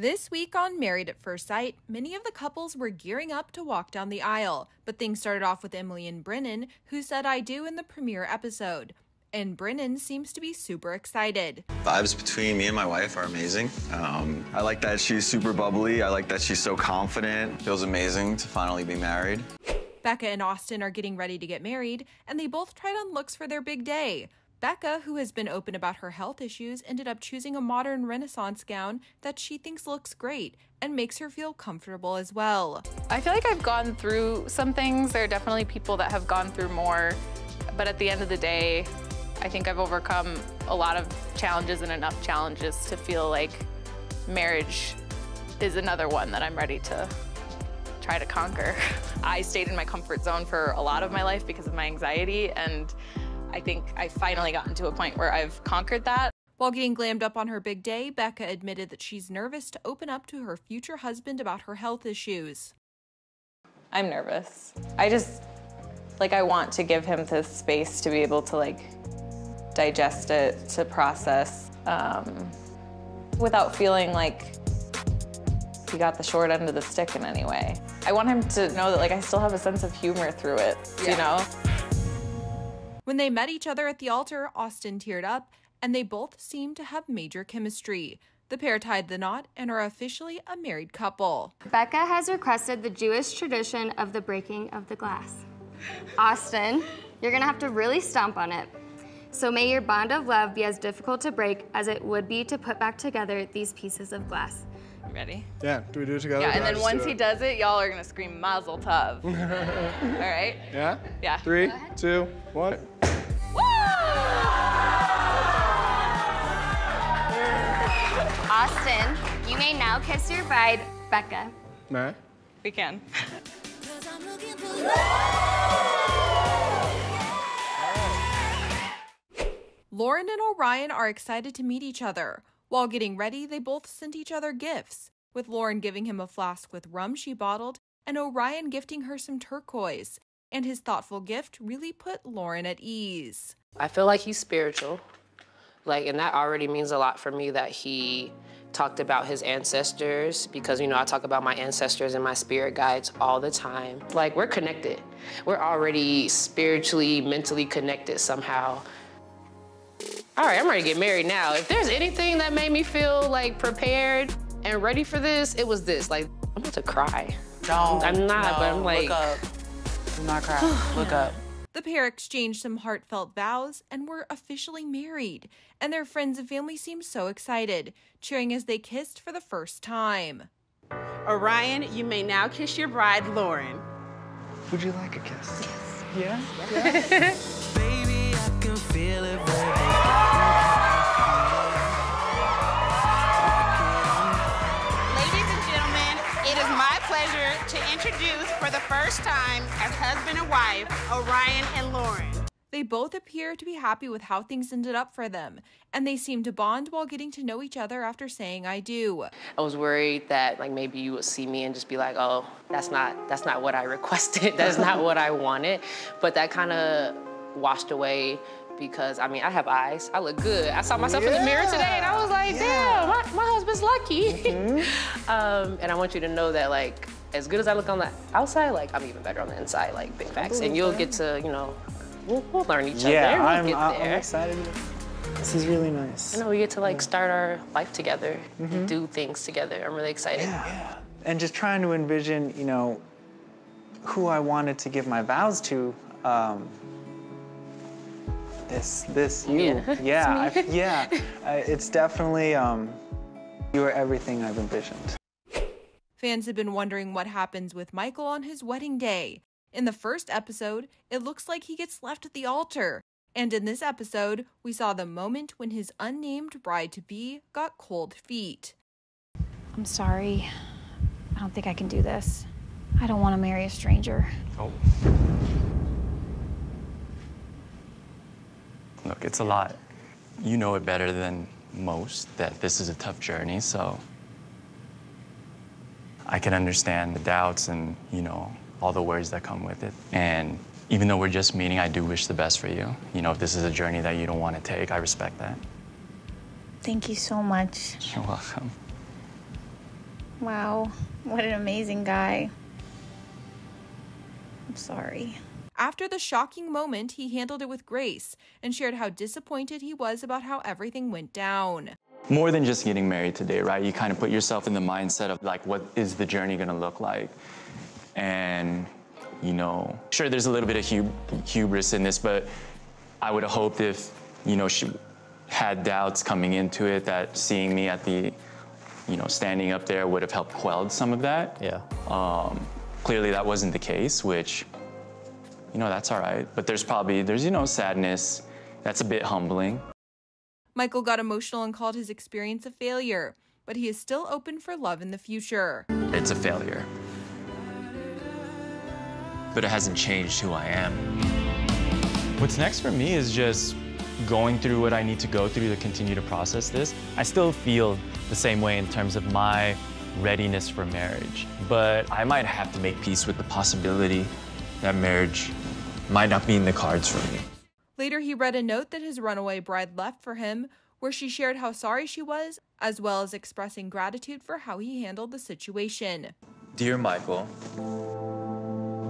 This week on Married at First Sight, many of the couples were gearing up to walk down the aisle, but things started off with Emily and Brennan, who said "I do" in the premiere episode. And Brennan seems to be super excited. Vibes between me and my wife are amazing. I like that she's super bubbly. I like that she's so confident. Feels amazing to finally be married. Becca and Austin are getting ready to get married, and they both tried on looks for their big day. Becca, who has been open about her health issues, ended up choosing a modern Renaissance gown that she thinks looks great and makes her feel comfortable as well. I feel like I've gone through some things. There are definitely people that have gone through more, but at the end of the day, I think I've overcome a lot of challenges and enough challenges to feel like marriage is another one that I'm ready to try to conquer. I stayed in my comfort zone for a lot of my life because of my anxiety, and I think I finally gotten to a point where I've conquered that. While getting glammed up on her big day, Becca admitted that she's nervous to open up to her future husband about her health issues. I'm nervous. I want to give him the space to be able to digest it, to process, without feeling like he got the short end of the stick in any way. I want him to know that I still have a sense of humor through it, yeah. You know? When they met each other at the altar, Austin teared up, and they both seemed to have major chemistry. The pair tied the knot and are officially a married couple. Becca has requested the Jewish tradition of the breaking of the glass. Austin, you're gonna have to really stomp on it. So may your bond of love be as difficult to break as it would be to put back together these pieces of glass. You ready? Yeah, do we do it together? Yeah, and then once he does it, y'all are gonna scream Mazel Tov. All right? Yeah? Yeah. 3, 2, 1. Woo! Austin, you may now kiss your bride, Becca. May I? We can. Lauren and Orion are excited to meet each other. While getting ready, they both sent each other gifts, with Lauren giving him a flask with rum she bottled and Orion gifting her some turquoise. And his thoughtful gift really put Lauren at ease. I feel like he's spiritual, and that already means a lot for me that he talked about his ancestors, because, I talk about my ancestors and my spirit guides all the time. We're connected. We're already spiritually, mentally connected somehow. All right, I'm ready to get married now. If there's anything that made me feel prepared and ready for this, it was this. I'm about to cry. Don't. I'm not, no, but I'm look up. Do not cry. Look up. The pair exchanged some heartfelt vows and were officially married, and their friends and family seemed so excited, cheering as they kissed for the first time. Orion, you may now kiss your bride, Lauren. Would you like a kiss? Yes. Yeah? Yeah. Baby, I can feel it. To introduce for the first time as husband and wife, Orion and Lauren. They both appear to be happy with how things ended up for them, and they seem to bond while getting to know each other after saying "I do." I was worried that maybe you would see me and just be like, "Oh, that's not what I requested. That's not what I wanted." But that kind of washed away because I have eyes. I look good. I saw myself in the mirror today and I was like, "Damn, my husband's lucky." Mm-hmm. And I want you to know that as good as I look on the outside, I'm even better on the inside, big facts. And you'll get to, we'll learn each other. Yeah, I'm excited. This is really nice. And we get to start our life together, and do things together. I'm really excited. Yeah. And just trying to envision, who I wanted to give my vows to. This you. Yeah. Yeah. It's definitely, you are everything I've envisioned. Fans have been wondering what happens with Michael on his wedding day. In the first episode, it looks like he gets left at the altar. And in this episode, we saw the moment when his unnamed bride-to-be got cold feet. I'm sorry. I don't think I can do this. I don't want to marry a stranger. Oh. Look, it's a lot. You know it better than most that this is a tough journey, so I can understand the doubts and, all the worries that come with it. And even though we're just meeting, I do wish the best for you. If this is a journey that you don't want to take, I respect that. Thank you so much. You're welcome. Wow, what an amazing guy. I'm sorry. After the shocking moment, he handled it with grace and shared how disappointed he was about how everything went down. More than just getting married today, right? You kind of put yourself in the mindset of like, what is the journey gonna look like? And, you know, sure, there's a little bit of hubris in this, but I would have hoped if, you know, she had doubts coming into it, that seeing me at the, you know, standing up there would have helped quell some of that. Yeah. Clearly that wasn't the case, which, you know, that's all right. But there's, you know, sadness. That's a bit humbling. Michael got emotional and called his experience a failure, but he is still open for love in the future. It's a failure, but it hasn't changed who I am. What's next for me is just going through what I need to go through to continue to process this. I still feel the same way in terms of my readiness for marriage, but I might have to make peace with the possibility that marriage might not be in the cards for me. Later, he read a note that his runaway bride left for him, where she shared how sorry she was, as well as expressing gratitude for how he handled the situation. Dear Michael,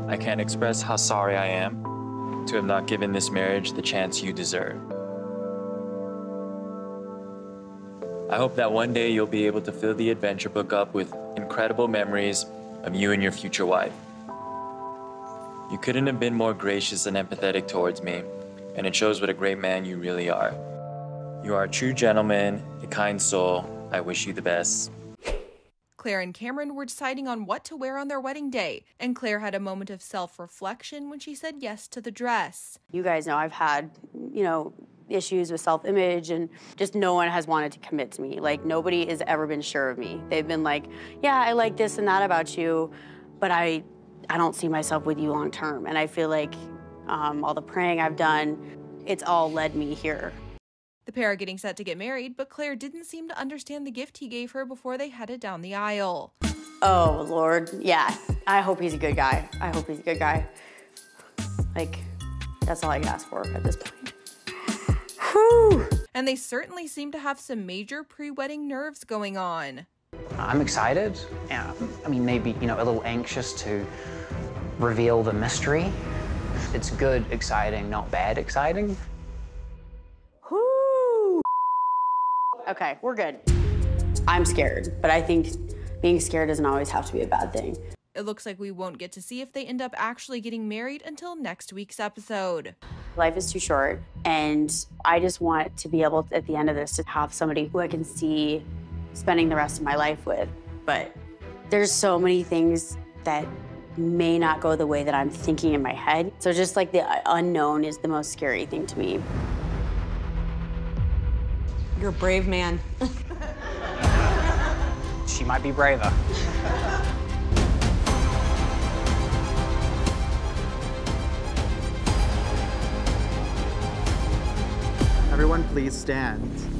I can't express how sorry I am to have not given this marriage the chance you deserve. I hope that one day you'll be able to fill the adventure book up with incredible memories of you and your future wife. You couldn't have been more gracious and empathetic towards me, and it shows what a great man you really are. You are a true gentleman, a kind soul. I wish you the best. Claire and Cameron were deciding on what to wear on their wedding day, and Claire had a moment of self-reflection when she said yes to the dress. You guys know I've had, you know, issues with self-image, and just no one has wanted to commit to me. Like, nobody has ever been sure of me. They've been like, yeah, I like this and that about you, but I don't see myself with you long term. And I feel like all the praying I've done, it's all led me here. The pair are getting set to get married, but Claire didn't seem to understand the gift he gave her before they headed down the aisle. Oh, Lord, yeah. I hope he's a good guy. I hope he's a good guy. Like, that's all I can ask for at this point. Whew. And they certainly seem to have some major pre-wedding nerves going on. I'm excited. I mean, maybe, you know, a little anxious to reveal the mystery. It's good, exciting, not bad, exciting. Whoo! Okay, we're good. I'm scared, but I think being scared doesn't always have to be a bad thing. It looks like we won't get to see if they end up actually getting married until next week's episode. Life is too short, and I just want to be able to, at the end of this, to have somebody who I can see spending the rest of my life with. But there's so many things that may not go the way that I'm thinking in my head. So just like the unknown is the most scary thing to me. You're a brave man. She might be braver. Everyone please stand.